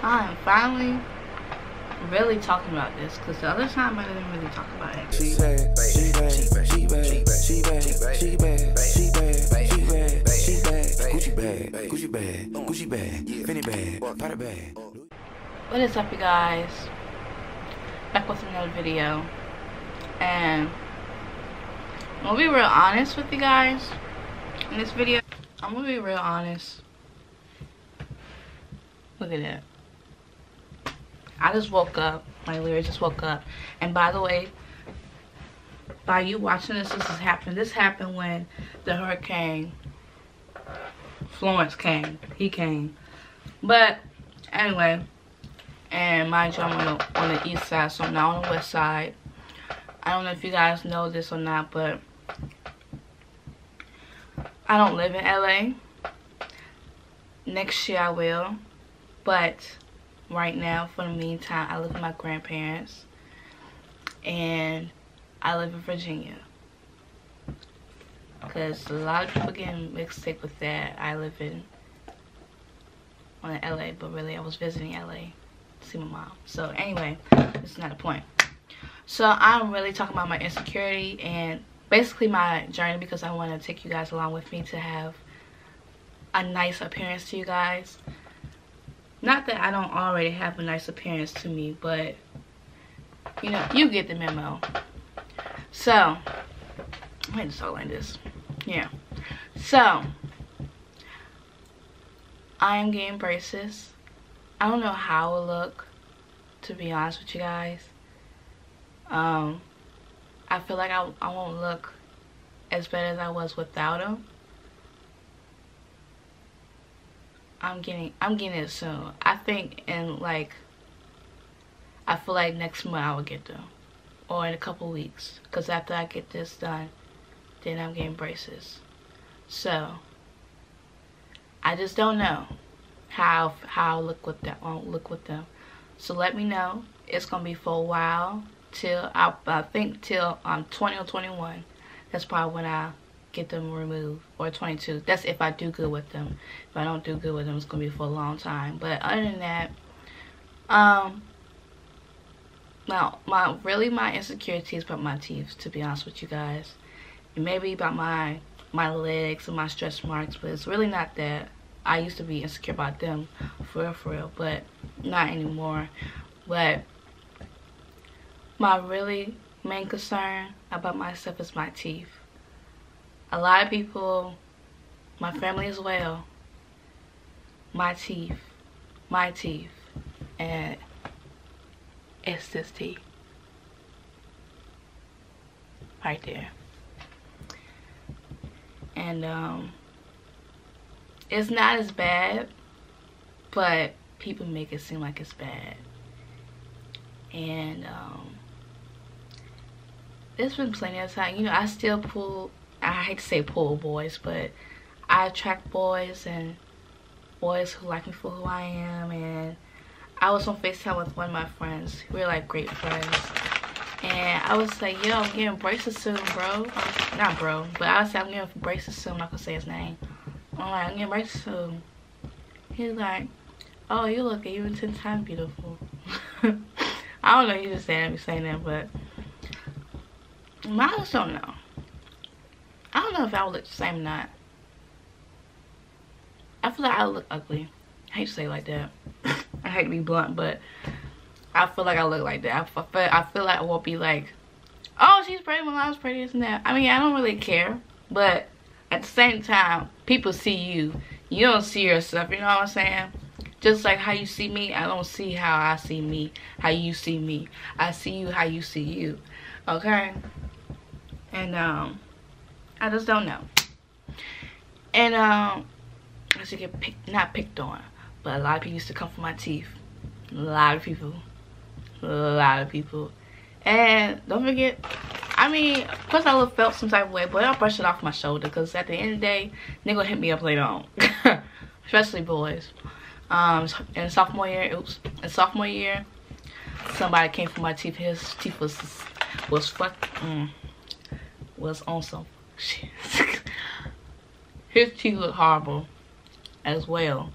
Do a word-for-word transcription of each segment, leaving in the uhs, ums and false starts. time finally really talking about this, because the other time I didn't really talk about it. She bad, she bad, she bad, she bad, she bad, she bad, she bad, she bad, she bad, Gucci bag, Gucci bag, Gucci bag, Fendi bag, Prada bag. What is up, you guys? Back with another video. And I'm gonna be real honest with you guys in this video. I'm gonna be real honest. Look at that. I just woke up. My Lyra just woke up. And by the way, by you watching this, this has happened. This happened when the hurricane Florence came. He came. But anyway, and mind you, I'm on the, on the east side, so I'm not on the west side. I don't know if you guys know this or not, but I don't live in L A. Next year I will. But right now, for the meantime, I live with my grandparents and I live in Virginia, because a lot of people getting mixed up with that. I live in on L A, but really I was visiting L A to see my mom. So anyway, it's not the point. So I'm really talking about my insecurity and basically my journey, because I want to take you guys along with me to have a nice appearance to you guys. Not that I don't already have a nice appearance to me, but, you know, you get the memo. So, I'm going to talk like this. Yeah. So, I am getting braces. I don't know how it'll look, to be honest with you guys. Um, I feel like I, I won't look as bad as I was without them. I'm getting I'm getting it soon. I think in like I feel like next month I will get them, or in a couple weeks, because after I get this done, then I'm getting braces. So I just don't know how how I'll look with them. I'll look with them. So let me know. It's gonna be for a while, till I, I think till I'm twenty or twenty-one. That's probably when I get them removed, or twenty-two. That's if I do good with them. If I don't do good with them, it's gonna be for a long time. But other than that, um now my really my insecurity is about my teeth, to be honest with you guys, and maybe about my my legs and my stretch marks, but it's really not that. I used to be insecure about them for real, for real, but not anymore. But my really main concern about myself is my teeth. A lot of people, my family as well, my teeth, my teeth, and it's this teeth right there. And um, it's not as bad, but people make it seem like it's bad. And um, there's been plenty of time, you know, I still pull, I hate to say pull boys, but I attract boys and boys who like me for who I am. And I was on FaceTime with one of my friends. We were like great friends. And I was like, yo, I'm getting braces soon, bro. Like, not bro, but I was like, I'm getting braces soon. I'm not gonna say his name. I'm like, I'm getting braces soon. He's like, oh, you look even ten times beautiful. I don't know, he just said me saying that, but I just don't know. I don't know if I would look the same or not. I feel like I look ugly. I hate to say it like that. I hate to be blunt, but I feel like I look like that. I feel, I feel like I won't be like, oh, she's pretty, Milan's pretty, isn't that? I mean, I don't really care, but at the same time, people see you. You don't see yourself, you know what I'm saying? Just like how you see me, I don't see how I see me, how you see me. I see you how you see you, okay? And, um... I just don't know. And um I should get picked, not picked on, but a lot of people used to come for my teeth. A lot of people. A lot of people. And don't forget, I mean, of course I look felt some type of way, but I'll brush it off my shoulder, because at the end of the day, they're gonna hit me up later on. Especially boys. Um in sophomore year, oops, in sophomore year, somebody came for my teeth. His teeth was was fucked mm, was on some. His teeth look horrible as well,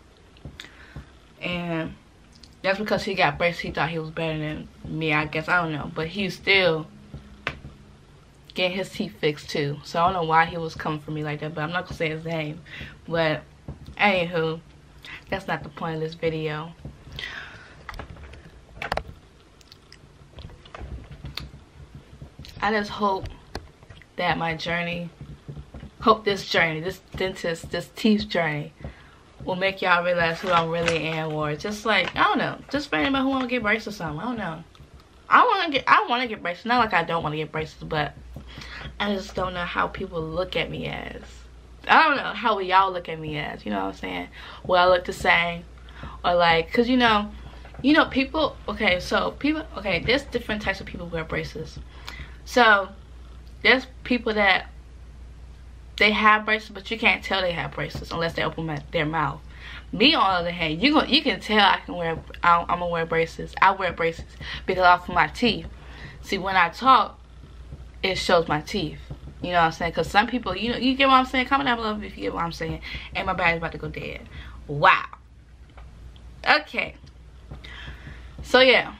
and That's because he got breasts. He thought he was better than me, I guess. I don't know. But he was still getting his teeth fixed, too. So I don't know why he was coming for me like that. But I'm not going to say his name. But anywho, that's not the point of this video. I just hope that my journey, hope this journey, this dentist, this teeth journey will make y'all realize who I really am, or just like, I don't know, just finding about who want to get braces or something. I don't know. I want to get, I want to get braces. Not like I don't want to get braces, but I just don't know how people look at me as. I don't know how y'all look at me as. You know what I'm saying? Will I look the same, or like, cause you know, you know people. Okay, so people. Okay, there's different types of people who wear braces. So there's people that they have braces, but you can't tell they have braces unless they open my, their mouth. Me, on the other hand, you gonna, you can tell I can wear. I, I'm gonna wear braces. I wear braces because off of my teeth. See, when I talk, it shows my teeth. You know what I'm saying? Because some people, you know, you get what I'm saying. Comment down below if you get what I'm saying. And my battery's about to go dead. Wow. Okay. So yeah,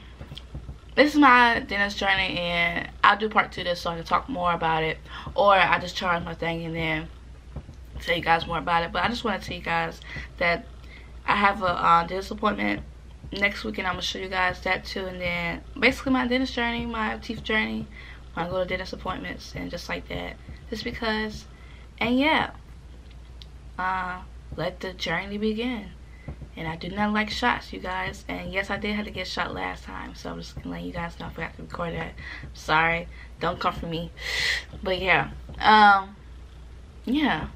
this is my dentist journey, and I'll do part two of this so I can talk more about it, or I just charge my thing and then tell you guys more about it. But I just want to tell you guys that I have a uh, dentist appointment next week, and I'm gonna show you guys that too. And then basically my dentist journey, my teeth journey. I go to dentist appointments and just like that, just because. And yeah, uh, let the journey begin. And I do not like shots, you guys. And yes, I did have to get shot last time, so I'm just gonna let you guys know I forgot to record that. I'm sorry, don't come for me. But yeah, um, yeah.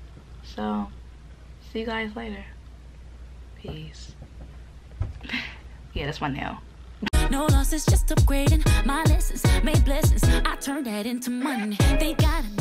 So see you guys later. Peace. Yeah, that's my nail. No losses, just upgrading. My lessons made blessings. I turned that into money. They got it.